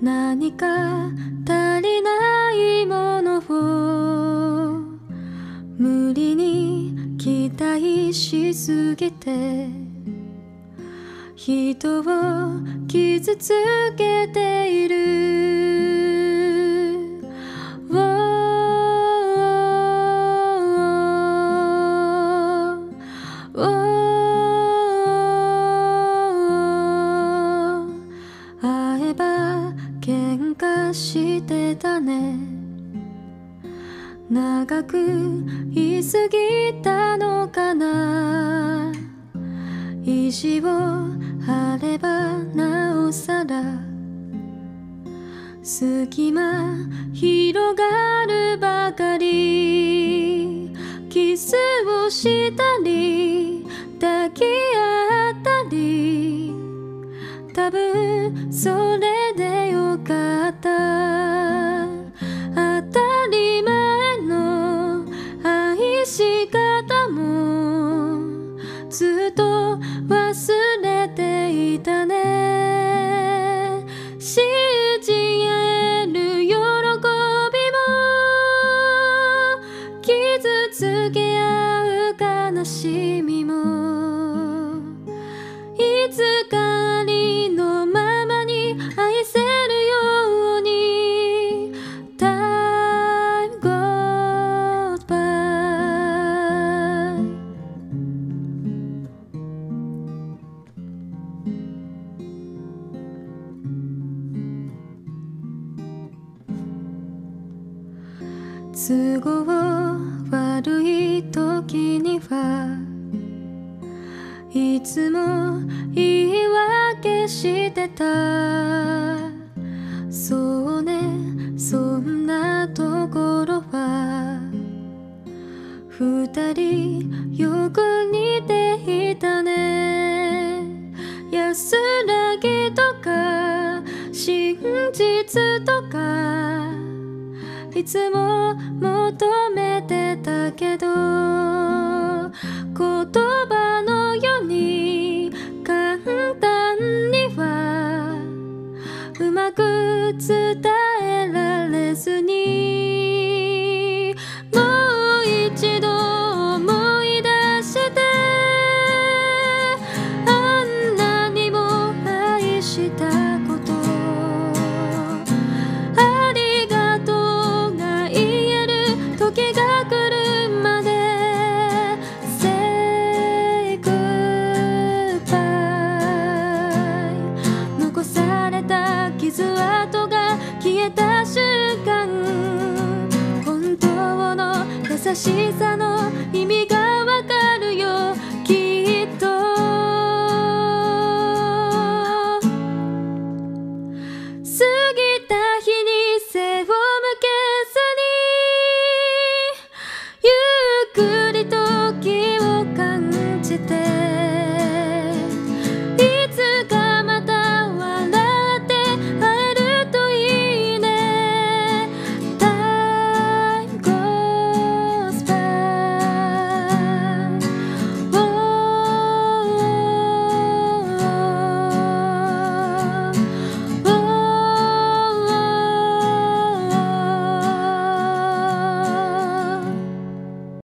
何か足りないものを無理に期待しすぎて人を傷つけている、会えば喧嘩してたね、長く居すぎたのかな、意地をあればなおさら隙間広がるばかり、キスをしたり抱き合ったり、多分それでよかった、当たり前の愛し方もずっと忘れいたね、信じ合える喜びも傷つけ合う悲しみも、いつかありのままに愛せるように Time goes by。都合悪い時にはいつも言い訳してた、そうね、そんなところは二人よく似ていたね、安らぎとか真実とかいつも求めてたけど、言葉のように簡単にはうまく伝えられずに